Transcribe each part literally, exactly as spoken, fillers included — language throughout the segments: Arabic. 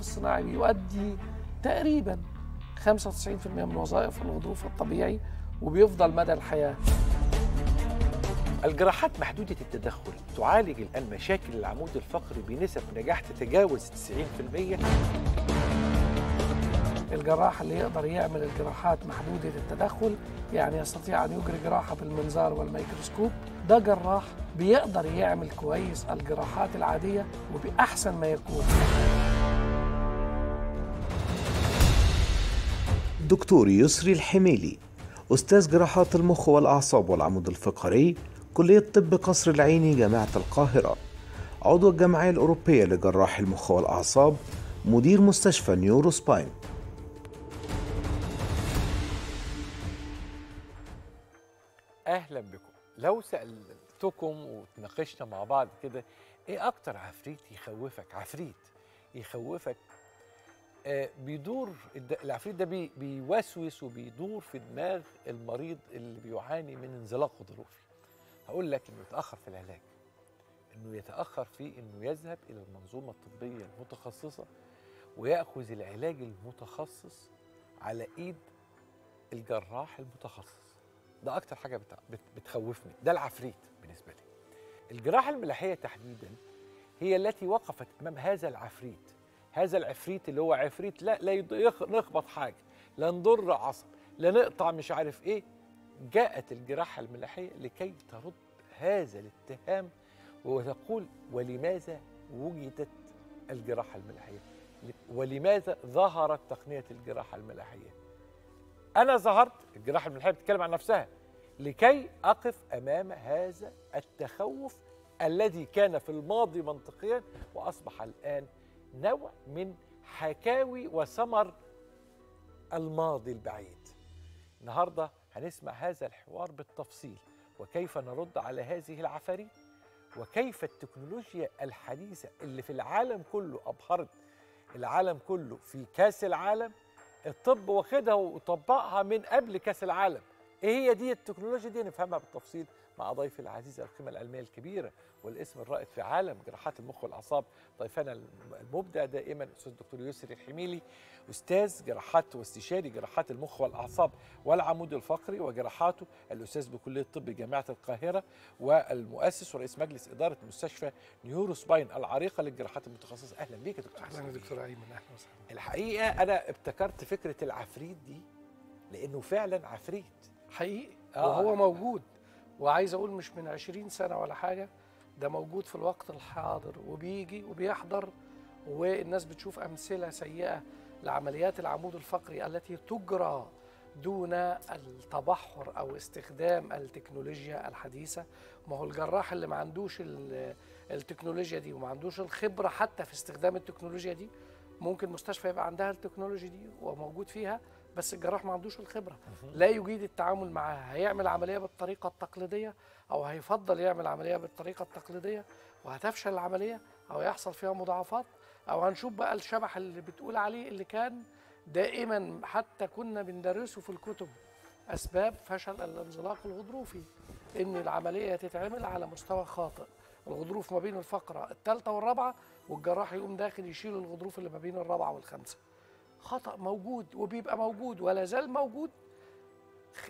الغضروف الصناعي بيؤدي تقريبا خمسة وتسعين بالمئة من وظائف الغضروف الطبيعي وبيفضل مدى الحياة. الجراحات محدودة التدخل تعالج الآن مشاكل العمود الفقري بنسب نجاح تتجاوز تسعين بالمئة. الجراح اللي يقدر يعمل الجراحات محدودة التدخل يعني يستطيع أن يجري جراحة بالمنظار والميكروسكوب، ده جراح بيقدر يعمل كويس الجراحات العادية وبأحسن ما يكون. دكتور يسري الحميلي، أستاذ جراحات المخ والأعصاب والعمود الفقري، كلية طب قصر العيني، جامعة القاهرة، عضو الجمعية الأوروبية لجراح المخ والأعصاب، مدير مستشفى نيوروسباين. أهلا بكم. لو سألتكم وتناقشنا مع بعض كده إيه أكتر عفريت يخوفك؟ عفريت يخوفك آه بيدور العفريت ده بي بيوسوس وبيدور في دماغ المريض اللي بيعاني من انزلاق غضروفي. هقول لك إنه يتأخر في العلاج، إنه يتأخر في إنه يذهب إلى المنظومة الطبية المتخصصة ويأخذ العلاج المتخصص على إيد الجراح المتخصص. ده أكتر حاجة بتخوفني، ده العفريت بالنسبة لي. الجراحة الملاحية تحديداً هي التي وقفت أمام هذا العفريت، هذا العفريت اللي هو عفريت لا لا نخبط حاجة، لا نضر عصب، لا نقطع مش عارف إيه. جاءت الجراحة الملاحية لكي ترد هذا الاتهام وتقول ولماذا وجدت الجراحة الملاحية؟ ولماذا ظهرت تقنية الجراحة الملاحية؟ أنا ظهرت، الجراحة الملاحية بتتكلم عن نفسها، لكي أقف أمام هذا التخوف الذي كان في الماضي منطقيا وأصبح الآن نوع من حكاوي وثمر الماضي البعيد. النهارده هنسمع هذا الحوار بالتفصيل، وكيف نرد على هذه العفاريت، وكيف التكنولوجيا الحديثة اللي في العالم كله أبهرت العالم كله في كأس العالم، الطب واخدها وطبقها من قبل كاس العالم. ايه هي دي التكنولوجيا دي؟ نفهمها بالتفصيل مع ضيفي العزيز القيمه العلميه الكبيره والاسم الرائد في عالم جراحات المخ والاعصاب، ضيفنا المبدع دائما الاستاذ الدكتور يسري الحميلي، استاذ جراحات واستشاري جراحات المخ والاعصاب والعمود الفقري وجراحاته، الاستاذ بكليه الطب جامعه القاهره، والمؤسس ورئيس مجلس اداره مستشفى نيوروسباين العريقه للجراحات المتخصصه. اهلا بيك يا دكتور. اهلا يا دكتور ايمن. اهلا وسهلا. الحقيقه انا ابتكرت فكره العفريت دي لانه فعلا عفريت حقيقي آه. وهو موجود، وعايز اقول مش من عشرين سنه ولا حاجه، ده موجود في الوقت الحاضر وبيجي وبيحضر، والناس بتشوف امثله سيئه لعمليات العمود الفقري التي تجرى دون التبحر او استخدام التكنولوجيا الحديثه. ما هو الجراح اللي ما عندوش التكنولوجيا دي وما عندوش الخبره حتى في استخدام التكنولوجيا دي، ممكن مستشفى يبقى عندها التكنولوجيا دي وموجود فيها، بس الجراح ما عندوش الخبره، لا يجيد التعامل معاها، هيعمل عمليه بالطريقه التقليديه او هيفضل يعمل عمليه بالطريقه التقليديه، وهتفشل العمليه او يحصل فيها مضاعفات، او هنشوف بقى الشبح اللي بتقول عليه اللي كان دائما حتى كنا بندرسه في الكتب، اسباب فشل الانزلاق الغضروفي، ان العمليه تتعمل على مستوى خاطئ، الغضروف ما بين الفقره الثالثه والرابعه والجراح يقوم داخل يشيل الغضروف اللي ما بين الرابعه والخامسه. خطأ موجود وبيبقى موجود ولا زال موجود،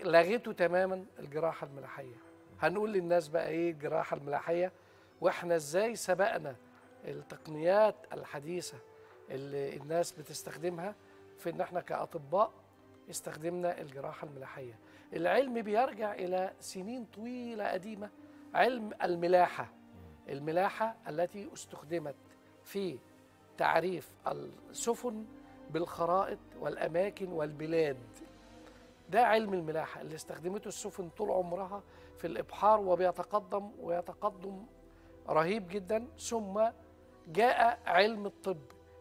لغيته تماما الجراحة الملاحية. هنقول للناس بقى ايه الجراحة الملاحية واحنا ازاي سبقنا التقنيات الحديثة اللي الناس بتستخدمها، في ان احنا كأطباء استخدمنا الجراحة الملاحية. العلم بيرجع الى سنين طويلة قديمة، علم الملاحة، الملاحة التي استخدمت في تعريف السفن بالخرائط والأماكن والبلاد. ده علم الملاحة اللي استخدمته السفن طول عمرها في الإبحار، وبيتقدم ويتقدم رهيب جدا. ثم جاء علم الطب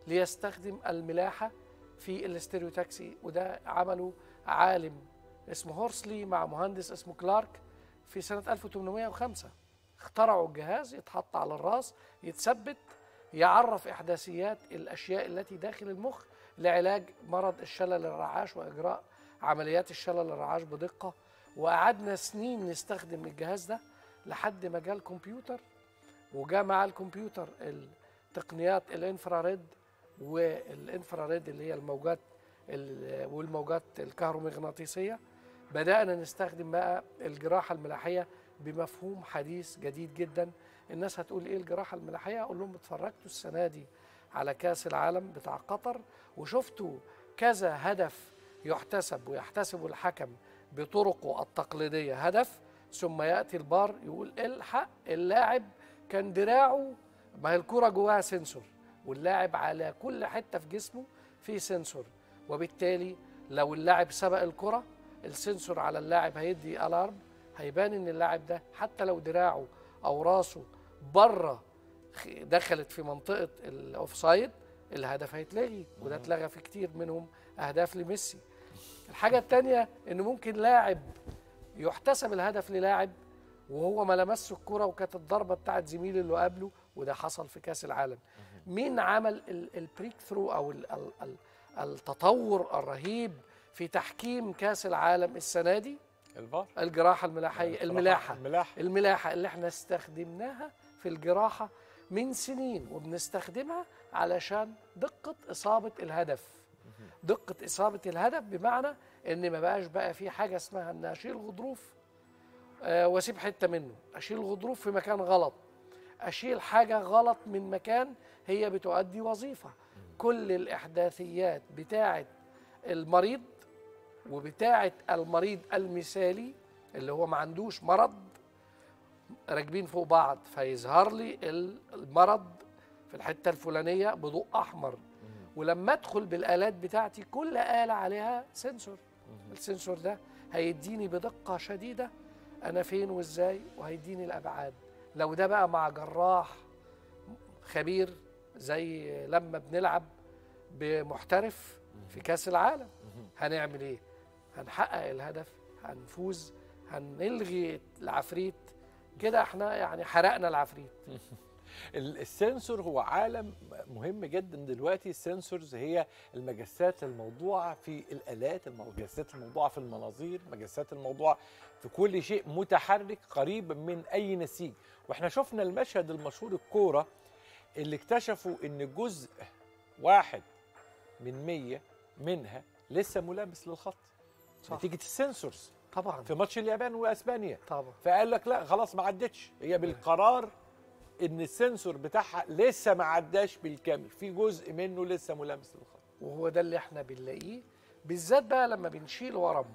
ليستخدم الملاحة في الاستيريوتاكسي، وده عمله عالم اسمه هورسلي مع مهندس اسمه كلارك في سنة ألف وثمانمئة وخمسة. اخترعوا الجهاز يتحط على الراس، يتثبت، يعرف إحداثيات الأشياء التي داخل المخ لعلاج مرض الشلل الرعاش وإجراء عمليات الشلل الرعاش بدقة. وقعدنا سنين نستخدم الجهاز ده لحد ما جاء الكمبيوتر، وجاء مع الكمبيوتر التقنيات الانفراريد والانفراريد اللي هي الموجات والموجات الكهرومغناطيسيه. بدأنا نستخدم بقى الجراحه الملاحيه بمفهوم حديث جديد جدا. الناس هتقول ايه الجراحه الملاحيه؟ اقول لهم اتفرجتوا السنه دي على كاس العالم بتاع قطر وشفتوا كذا هدف يحتسب ويحتسب الحكم بطرقه التقليديه هدف، ثم ياتي البار يقول الحق اللاعب كان دراعه، ما هي الكوره جواها سنسور واللاعب على كل حته في جسمه في سنسور، وبالتالي لو اللاعب سبق الكره السنسور على اللاعب هيدي الارم، هيبان ان اللاعب ده حتى لو دراعه او راسه بره دخلت في منطقه الاوفسايد الهدف هيتلغي، وده اتلغى في كتير منهم اهداف لميسي. الحاجه الثانيه ان ممكن لاعب يحتسب الهدف للاعب وهو ما لمسش الكره وكانت الضربه بتاعت زميله اللي قبله، وده حصل في كاس العالم. مين عمل البريك ثرو او التطور الرهيب في تحكيم كاس العالم السنه دي؟ البار. الجراحه الملاحيه، الملاحه الملاحه الملاحه اللي احنا استخدمناها في الجراحه من سنين وبنستخدمها علشان دقه اصابه الهدف. دقه اصابه الهدف بمعنى ان ما بقاش بقى في حاجه اسمها ان اشيل غضروف آه واسيب حته منه، اشيل غضروف في مكان غلط، اشيل حاجه غلط من مكان هي بتؤدي وظيفه. كل الاحداثيات بتاعه المريض وبتاعه المريض المثالي اللي هو ما عندوش مرض راكبين فوق بعض، فيظهر لي المرض في الحته الفلانيه بضوء احمر، ولما ادخل بالالات بتاعتي كل اله عليها سنسور، السنسور ده هيديني بدقه شديده انا فين وازاي، وهيديني الابعاد. لو ده بقى مع جراح خبير زي لما بنلعب بمحترف في كاس العالم هنعمل ايه؟ هنحقق الهدف، هنفوز، هنلغي العفريت كده. احنا يعني حرقنا العفريت. السنسور هو عالم مهم جدا دلوقتي. السنسورز هي المجسات الموضوعه في الالات، المجسات الموضوعه في المناظير، المجسات الموضوعه في كل شيء متحرك قريب من اي نسيج. واحنا شفنا المشهد المشهور الكوره اللي اكتشفوا ان جزء واحد من مية منها لسه ملامس للخط نتيجه السنسورز طبعا في ماتش اليابان واسبانيا طبعا. فقال لك لا خلاص ما عدتش هي بالقرار ان السنسور بتاعها لسه ما عداش بالكامل، في جزء منه لسه ملامس للخط، وهو ده اللي احنا بنلاقيه بالذات بقى لما بنشيل ورم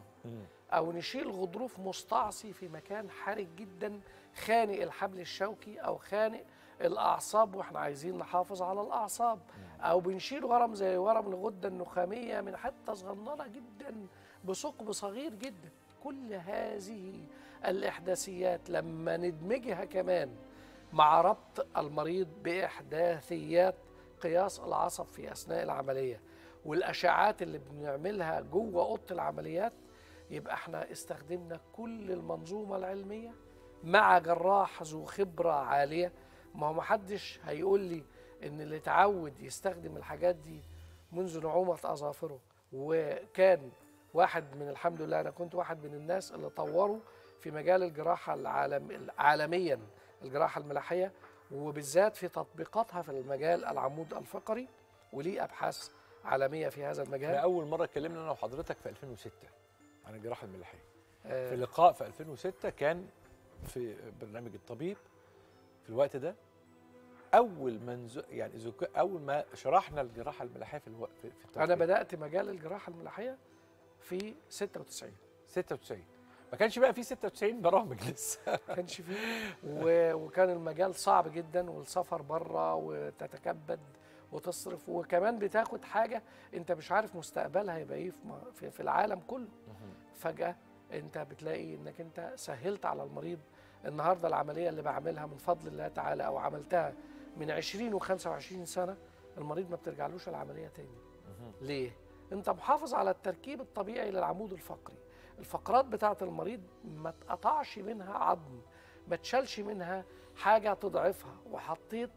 او نشيل غضروف مستعصي في مكان حرج جدا خانق الحبل الشوكي او خانق الاعصاب واحنا عايزين نحافظ على الاعصاب، او بنشيل ورم زي ورم الغده النخاميه من حته صغننه جدا بثقب صغير جدا. كل هذه الاحداثيات لما ندمجها كمان مع ربط المريض باحداثيات قياس العصب في اثناء العمليه والاشعاعات اللي بنعملها جوه اوضه العمليات، يبقى احنا استخدمنا كل المنظومه العلميه مع جراح ذو خبره عاليه. ما هو ما حدش هيقول لي ان اللي اتعود يستخدم الحاجات دي منذ نعومه اظافره، وكان واحد من الحمد لله انا كنت واحد من الناس اللي طوروا في مجال الجراحه العالم عالميا الجراحه الملاحيه، وبالذات في تطبيقاتها في المجال العمود الفقري، وليه ابحاث عالميه في هذا المجال. انا اول مره اتكلمنا انا وحضرتك في ألفين وستة عن الجراحه الملاحيه آه في لقاء في ألفين وستة كان في برنامج الطبيب. في الوقت ده اول ما يعني اول ما شرحنا الجراحه الملاحيه في الوقت في التطبيق. انا بدات مجال الجراحه الملاحيه في ستة وتسعين ستة وتسعين، ما كانش بقى في ستة وتسعين برامج لسه، ما كانش فيه، وكان المجال صعب جدا والسفر بره وتتكبد وتصرف، وكمان بتاخد حاجه انت مش عارف مستقبلها هيبقى ايه في العالم كله. فجاه انت بتلاقي انك انت سهلت على المريض. النهارده العمليه اللي بعملها من فضل الله تعالى او عملتها من عشرين وخمسة وعشرين سنه المريض ما بترجعلوش العمليه تاني. ليه؟ انت محافظ على التركيب الطبيعي للعمود الفقري، الفقرات بتاعت المريض ما اتقطعش منها عظم، ما تشالش منها حاجه تضعفها، وحطيت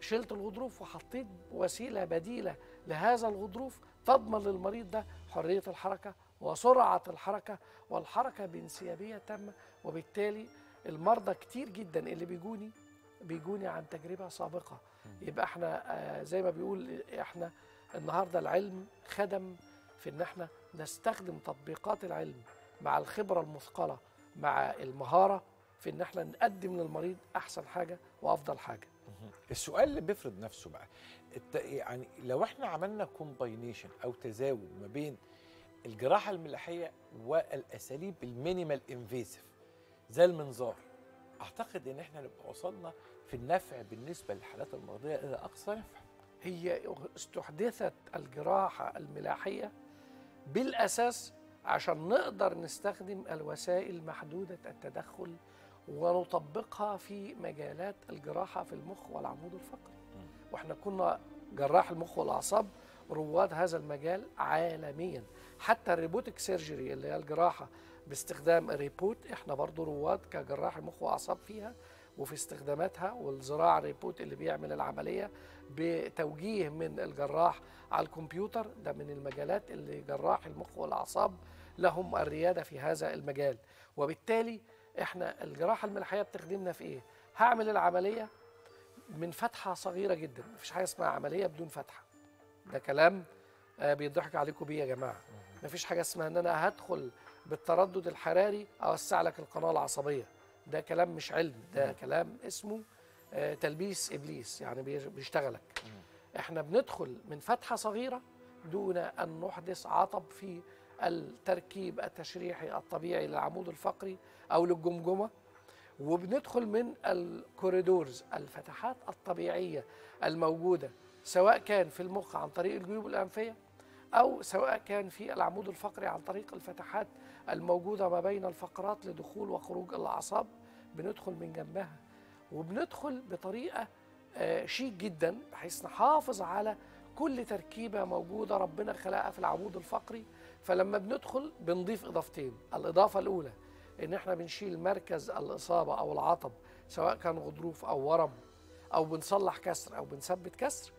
شلت الغضروف وحطيت وسيله بديله لهذا الغضروف تضمن للمريض ده حريه الحركه وسرعه الحركه والحركه بانسيابيه تامه. وبالتالي المرضى كتير جدا اللي بيجوني بيجوني عن تجربه سابقه. يبقى احنا زي ما بيقول احنا النهارده العلم خدم في ان احنا نستخدم تطبيقات العلم مع الخبره المثقله مع المهاره في ان احنا نقدم للمريض احسن حاجه وافضل حاجه. السؤال اللي بيفرض نفسه بقى، يعني لو احنا عملنا كومباينيشن او تزاوج ما بين الجراحه الملاحيه والاساليب المينيمال انفيزيف زي المنظار، اعتقد ان احنا نبقى وصلنا في النفع بالنسبه للحالات المرضيه الى اقصى نفع. هي استحدثت الجراحه الملاحيه بالاساس عشان نقدر نستخدم الوسائل محدوده التدخل ونطبقها في مجالات الجراحه في المخ والعمود الفقري. واحنا كنا جراح المخ والاعصاب رواد هذا المجال عالميا، حتى الريبوتك سيرجري اللي هي الجراحه باستخدام الريبوت احنا برضو رواد كجراح مخ واعصاب فيها وفي استخداماتها، والزراعه الريبوت اللي بيعمل العمليه بتوجيه من الجراح على الكمبيوتر، ده من المجالات اللي جراح المخ والاعصاب لهم الرياده في هذا المجال. وبالتالي احنا الجراحه الملاحيه بتخدمنا في ايه؟ هعمل العمليه من فتحه صغيره جدا، مفيش حاجه اسمها عمليه بدون فتحه، ده كلام بيضحك عليكم بيه يا جماعه. مفيش حاجه اسمها ان انا هدخل بالتردد الحراري اوسع لك القناه العصبيه، ده كلام مش علم، ده كلام اسمه تلبيس ابليس، يعني بيشتغلك. احنا بندخل من فتحه صغيره دون ان نحدث عطب في التركيب التشريحي الطبيعي للعمود الفقري او للجمجمه، وبندخل من الكوريدورز الفتحات الطبيعيه الموجوده سواء كان في المخ عن طريق الجيوب الانفيه او سواء كان في العمود الفقري عن طريق الفتحات الموجوده ما بين الفقرات لدخول وخروج الاعصاب، بندخل من جنبها وبندخل بطريقه شيك جدا بحيث نحافظ على كل تركيبه موجوده ربنا خلقها في العمود الفقري. فلما بندخل بنضيف اضافتين، الاضافه الاولى ان احنا بنشيل مركز الاصابه او العطب سواء كان غضروف او ورم او بنصلح كسر او بنثبت كسر،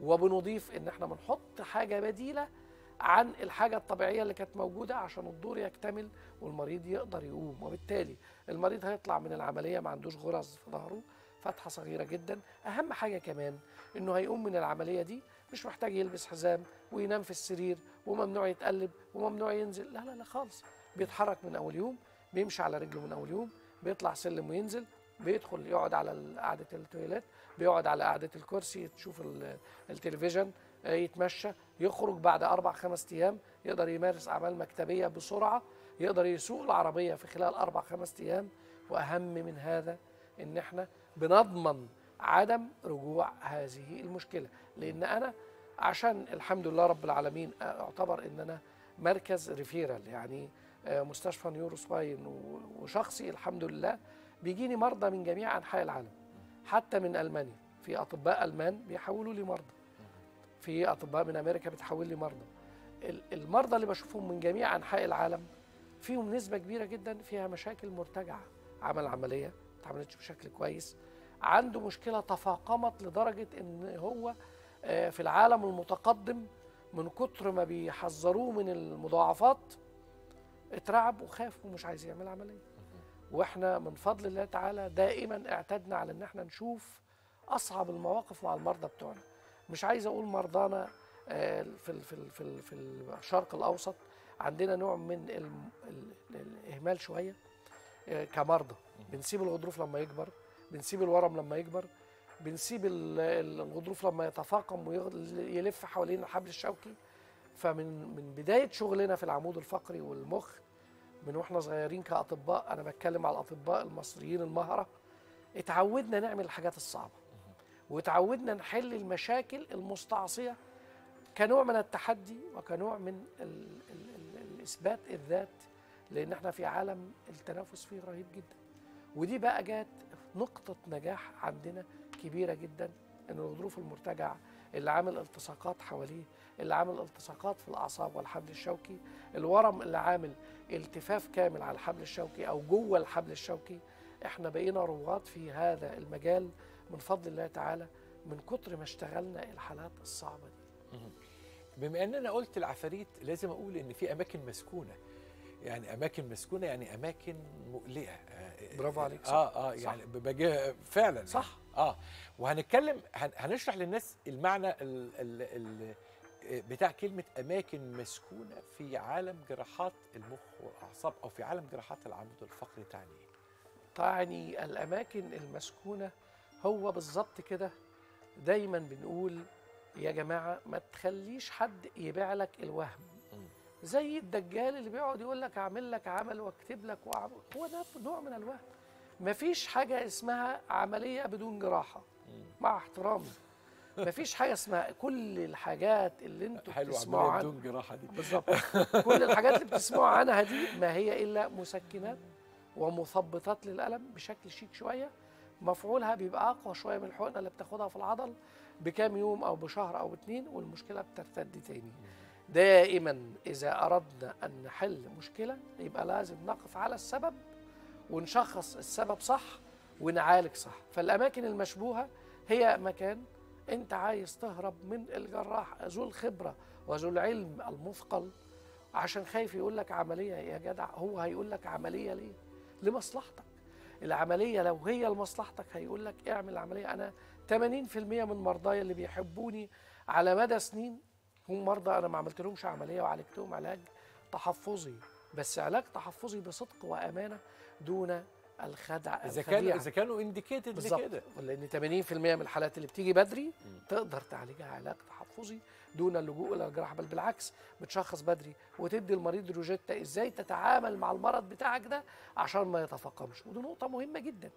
وبنضيف ان احنا بنحط حاجه بديله عن الحاجه الطبيعيه اللي كانت موجوده عشان الدور يكتمل والمريض يقدر يقوم. وبالتالي المريض هيطلع من العمليه ما عندوش غرز في ظهره، فتحه صغيره جدا. اهم حاجه كمان انه هيقوم من العمليه دي مش محتاج يلبس حزام وينام في السرير وممنوع يتقلب وممنوع ينزل، لا لا لا خالص، بيتحرك من اول يوم، بيمشي على رجله من اول يوم، بيطلع سلم وينزل، بيدخل يقعد على قعده التواليت، بيقعد على قعده الكرسي، تشوف التلفزيون، يتمشى، يخرج بعد اربع خمس ايام يقدر يمارس اعمال مكتبيه بسرعه، يقدر يسوق العربيه في خلال اربع خمس ايام. واهم من هذا ان احنا بنضمن عدم رجوع هذه المشكله، لان انا عشان الحمد لله رب العالمين اعتبر ان انا مركز ريفيرال، يعني مستشفى نيوروسباين وشخصي الحمد لله بيجيني مرضى من جميع انحاء العالم، حتى من المانيا في اطباء المان بيحولوا لي مرضى، في اطباء من امريكا بتحول لي مرضى. المرضى اللي بشوفهم من جميع انحاء العالم فيهم نسبه كبيره جدا فيها مشاكل مرتجعه، عمل عمليه ما اتعملتش بشكل كويس، عنده مشكله تفاقمت لدرجه ان هو في العالم المتقدم من كتر ما بيحذروه من المضاعفات اترعب وخاف ومش عايز يعمل عمليه. واحنا من فضل الله تعالى دائما اعتدنا على ان احنا نشوف اصعب المواقف مع المرضى بتوعنا. مش عايز اقول مرضانا في في في في الشرق الاوسط عندنا نوع من الاهمال شويه كمرضى، بنسيب الغضروف لما يكبر، بنسيب الورم لما يكبر، بنسيب الغضروف لما يتفاقم ويلف حوالين الحبل الشوكي. فمن من بدايه شغلنا في العمود الفقري والمخ من واحنا صغيرين كاطباء، انا بتكلم على الاطباء المصريين المهره، اتعودنا نعمل الحاجات الصعبه وتعودنا نحل المشاكل المستعصيه كنوع من التحدي وكنوع من ال ال ال الاثبات الذات، لان احنا في عالم التنافس فيه رهيب جدا. ودي بقى جات نقطه نجاح عندنا كبيره جدا، ان الغضروف المرتجع اللي عامل التصاقات حواليه، اللي عامل التصاقات في الاعصاب والحبل الشوكي، الورم اللي عامل التفاف كامل على الحبل الشوكي او جوه الحبل الشوكي، احنا بقينا رواد في هذا المجال من فضل الله تعالى من كتر ما اشتغلنا الحالات الصعبه دي. بما ان انا قلت العفاريت لازم اقول ان في اماكن مسكونه، يعني اماكن مسكونه يعني اماكن مقلقه. برافو عليك. اه اه يعني فعلا صح. اه وهنتكلم هنشرح للناس المعنى ال ال ال بتاع كلمة أماكن مسكونة في عالم جراحات المخ والأعصاب أو في عالم جراحات العمود الفقري. تعني تعني الأماكن المسكونة هو بالظبط كده. دايما بنقول يا جماعة ما تخليش حد يبيع لك الوهم، زي الدجال اللي بيقعد يقول لك أعمل لك عمل وأكتب لك وأعمل، هو ده نوع من الوهم. مفيش حاجة اسمها عملية بدون جراحة، مع احترامي مفيش حاجة اسمها. كل الحاجات اللي انتوا بتسمعوا عنها بدون جراحة دي بالظبط كل الحاجات اللي بتسمعوا عنها دي ما هي إلا مسكنات ومثبطات للألم بشكل شيك شوية، مفعولها بيبقى أقوى شوية من الحقنة اللي بتاخدها في العضل بكام يوم أو بشهر أو اتنين، والمشكلة بترتد تاني. دائما إذا أردنا أن نحل مشكلة يبقى لازم نقف على السبب ونشخص السبب صح ونعالج صح. فالأماكن المشبوهة هي مكان أنت عايز تهرب من الجراح ذو الخبرة وذو العلم المثقل، عشان خايف يقول لك عملية. يا جدع هو هيقول لك عملية ليه؟ لمصلحتك. العملية لو هي لمصلحتك هيقول لك اعمل عملية. أنا ثمانين بالمئة من مرضايا اللي بيحبوني على مدى سنين هم مرضى أنا ما عملتلهمش عملية وعالجتهم علاج تحفظي، بس علاج تحفظي بصدق وأمانة دون الخدع. اذا كانوا اذا كانوا انديكيتد لكده، لان ثمانين بالمئة من الحالات اللي بتيجي بدري تقدر تعالجها علاج تحفظي دون اللجوء الى الجراحه، بل بالعكس بتشخص بدري وتدي المريض روجيتا ازاي تتعامل مع المرض بتاعك ده عشان ما يتفاقمش. ودي نقطه مهمه جدا.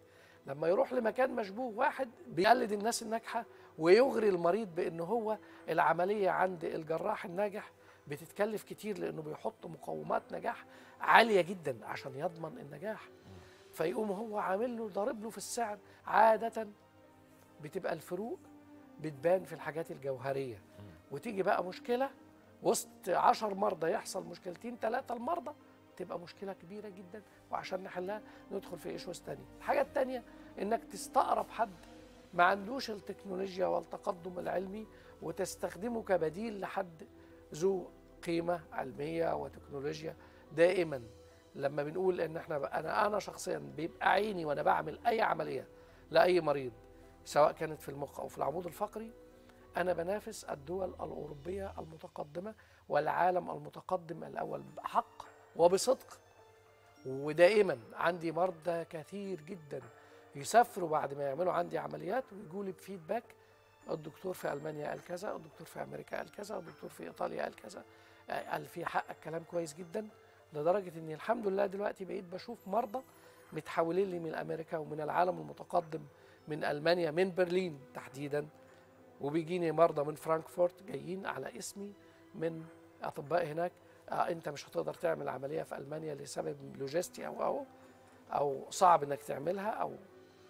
لما يروح لمكان مشبوه واحد بيقلد الناس الناجحه ويغري المريض بان هو العمليه عند الجراح الناجح بتتكلف كتير، لانه بيحط مقومات نجاح عاليه جدا عشان يضمن النجاح، فيقوم هو عامل له ضارب له في السعر. عادة بتبقى الفروق بتبان في الحاجات الجوهرية، وتيجي بقى مشكلة وسط عشر مرضى يحصل مشكلتين ثلاثة المرضى، تبقى مشكلة كبيرة جدا، وعشان نحلها ندخل في إيشوز تانية. الحاجة التانية إنك تستقرب حد ما عندوش التكنولوجيا والتقدم العلمي وتستخدمه كبديل لحد ذو قيمة علمية وتكنولوجيا. دائما لما بنقول ان احنا انا انا شخصيا بيبقى عيني وانا بعمل اي عمليه لاي مريض سواء كانت في المخ او في العمود الفقري، انا بنافس الدول الاوروبيه المتقدمه والعالم المتقدم الاول بحق وبصدق. ودائما عندي مرضى كثير جدا يسافروا بعد ما يعملوا عندي عمليات ويجوا لي بفيدباك، الدكتور في المانيا قال كذا، الدكتور في امريكا قال كذا، الدكتور في ايطاليا قال كذا، قال في حقك كلام كويس جدا. لدرجة إني الحمد لله دلوقتي بقيت بشوف مرضى متحولين لي من أمريكا ومن العالم المتقدم، من ألمانيا، من برلين تحديدا، وبيجيني مرضى من فرانكفورت جايين على اسمي من أطباء هناك. آه أنت مش هتقدر تعمل عملية في ألمانيا لسبب لوجستي أو أو أو صعب إنك تعملها أو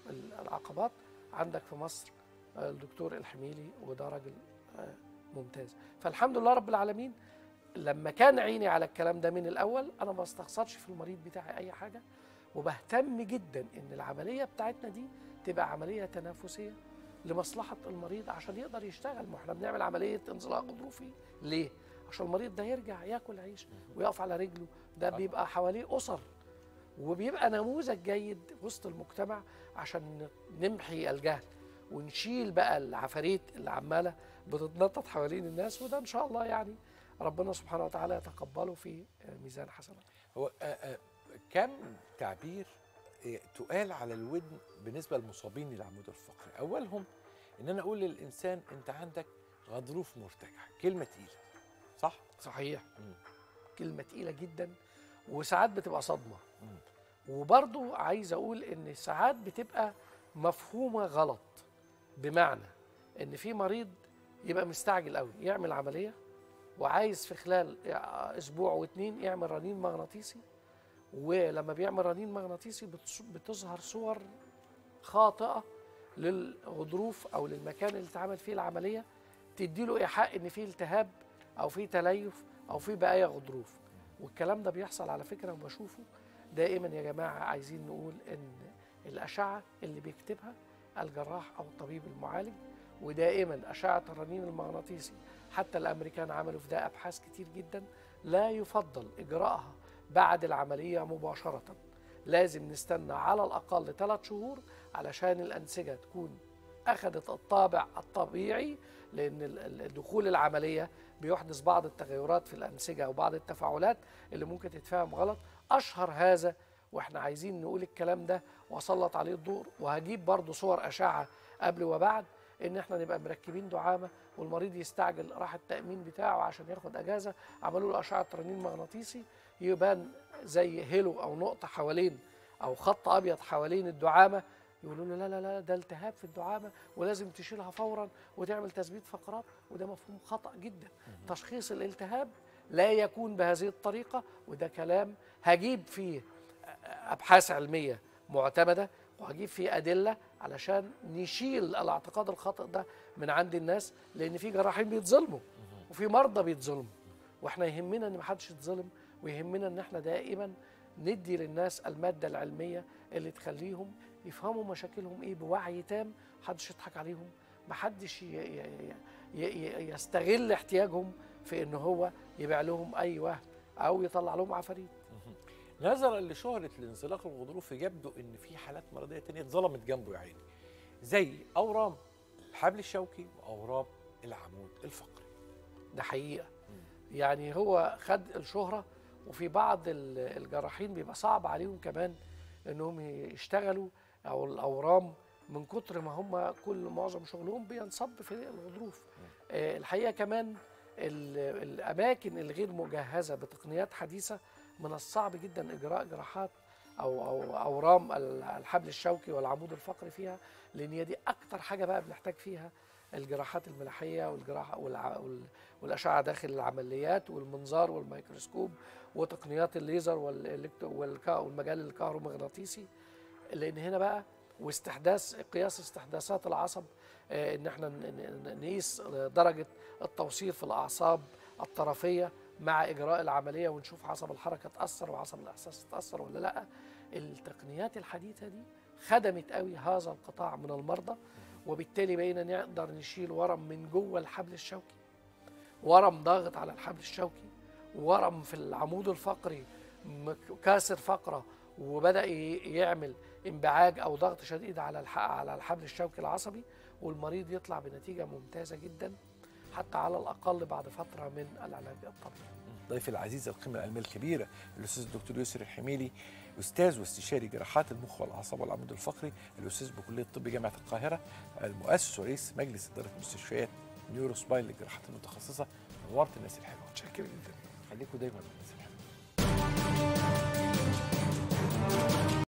العقبات، عندك في مصر الدكتور الحميلي وده راجل آه ممتاز. فالحمد لله رب العالمين لما كان عيني على الكلام ده من الأول، أنا ما بستخسرش في المريض بتاعي أي حاجة، وبهتم جدا إن العملية بتاعتنا دي تبقى عملية تنافسية لمصلحة المريض عشان يقدر يشتغل. ما احنا بنعمل عملية انزلاق غضروفي ليه؟ عشان المريض ده يرجع ياكل عيش ويقف على رجله. ده بيبقى حواليه أسر وبيبقى نموذج جيد وسط المجتمع عشان نمحي الجهل ونشيل بقى العفاريت اللي عمالة بتتنطط حوالين الناس. وده إن شاء الله يعني ربنا سبحانه وتعالى يتقبله في ميزان حسناته. هو كم تعبير تقال على الودن بالنسبه للمصابين للعمود الفقري؟ اولهم ان انا اقول للانسان انت عندك غضروف مرتجع، كلمه تقيله. صح؟ صحيح. مم. كلمه تقيله جدا وساعات بتبقى صدمه. مم. وبرضو عايز اقول ان ساعات بتبقى مفهومه غلط، بمعنى ان في مريض يبقى مستعجل قوي يعمل عمليه وعايز في خلال اسبوع واتنين يعمل رنين مغناطيسي، ولما بيعمل رنين مغناطيسي بتظهر صور خاطئه للغضروف او للمكان اللي اتعمل فيه العمليه، تديله ايحاء ان فيه التهاب او فيه تليف او فيه بقايا غضروف. والكلام ده بيحصل على فكره وبشوفه دائما. يا جماعه عايزين نقول ان الاشعه اللي بيكتبها الجراح او الطبيب المعالج، ودائما اشعه الرنين المغناطيسي حتى الامريكان عملوا في ده ابحاث كتير جدا، لا يفضل اجراءها بعد العمليه مباشره، لازم نستنى على الاقل ثلاث شهور علشان الانسجه تكون أخذت الطابع الطبيعي، لأن دخول العملية بيحدث بعض التغيرات في الأنسجة وبعض التفاعلات اللي ممكن تتفهم غلط. أشهر هذا، وإحنا عايزين نقول الكلام ده وسلط عليه الضوء، وهجيب برضو صور أشعة قبل وبعد، إن إحنا نبقى مركبين دعامة والمريض يستعجل، راح التأمين بتاعه عشان ياخد أجازة، عملوا له أشعة رنين مغناطيسي يبان زي هيلو أو نقطة حوالين أو خط أبيض حوالين الدعامة، يقولوا له لا لا لا ده التهاب في الدعامة ولازم تشيلها فورا وتعمل تثبيت فقرات، وده مفهوم خطأ جدا. تشخيص الالتهاب لا يكون بهذه الطريقة، وده كلام هجيب فيه أبحاث علمية معتمدة وهجيب فيه أدلة علشان نشيل الاعتقاد الخاطئ ده من عند الناس، لأن في جراحين بيتظلموا وفي مرضى بيتظلموا، واحنا يهمنا إن محدش يتظلم، ويهمنا إن احنا دائما ندي للناس المادة العلمية اللي تخليهم يفهموا مشاكلهم إيه بوعي تام، محدش يضحك عليهم، محدش يستغل احتياجهم في إن هو يبيع لهم أي وهم أو يطلع لهم عفاريت. نظرا لشهرة الانزلاق الغضروفي يبدو ان في حالات مرضيه تانية اتظلمت جنبه يا عيني، زي اورام الحبل الشوكي واورام العمود الفقري. ده حقيقه مم. يعني هو خد الشهره، وفي بعض الجراحين بيبقى صعب عليهم كمان انهم يشتغلوا او الاورام من كتر ما هم كل معظم شغلهم بينصب في الغضروف. آه الحقيقه كمان الاماكن الغير مجهزه بتقنيات حديثه من الصعب جدا اجراء جراحات او او اورام الحبل الشوكي والعمود الفقري فيها، لان هي دي اكتر حاجه بقى بنحتاج فيها الجراحات الملاحيه والجراحه والاشعه داخل العمليات والمنظار والميكروسكوب وتقنيات الليزر والمجال الكهرومغناطيسي، لان هنا بقى واستحداث قياس استحداثات العصب، ان احنا نقيس درجه التوصيل في الاعصاب الطرفيه مع إجراء العملية ونشوف عصب الحركة اتأثر وعصب الإحساس اتأثر ولا لأ. التقنيات الحديثة دي خدمت قوي هذا القطاع من المرضى، وبالتالي بقينا نقدر نشيل ورم من جوه الحبل الشوكي، ورم ضاغط على الحبل الشوكي، ورم في العمود الفقري كاسر فقرة وبدأ يعمل انبعاج أو ضغط شديد على على الحبل الشوكي العصبي، والمريض يطلع بنتيجة ممتازة جداً حتى على الأقل بعد فترة من العلاج الطبيعي. ضيفي العزيز القيمة العلمية الكبيرة الأستاذ الدكتور يسري الحميلي، أستاذ واستشاري جراحات المخ والأعصاب والعمود الفقري، الأستاذ بكلية الطب جامعة القاهرة، المؤسس ورئيس مجلس إدارة مستشفيات نيوروسباين للجراحات المتخصصة. نورت الناس الحلوة. متشكر جدا. خليكم دايما بالناس الحلوة.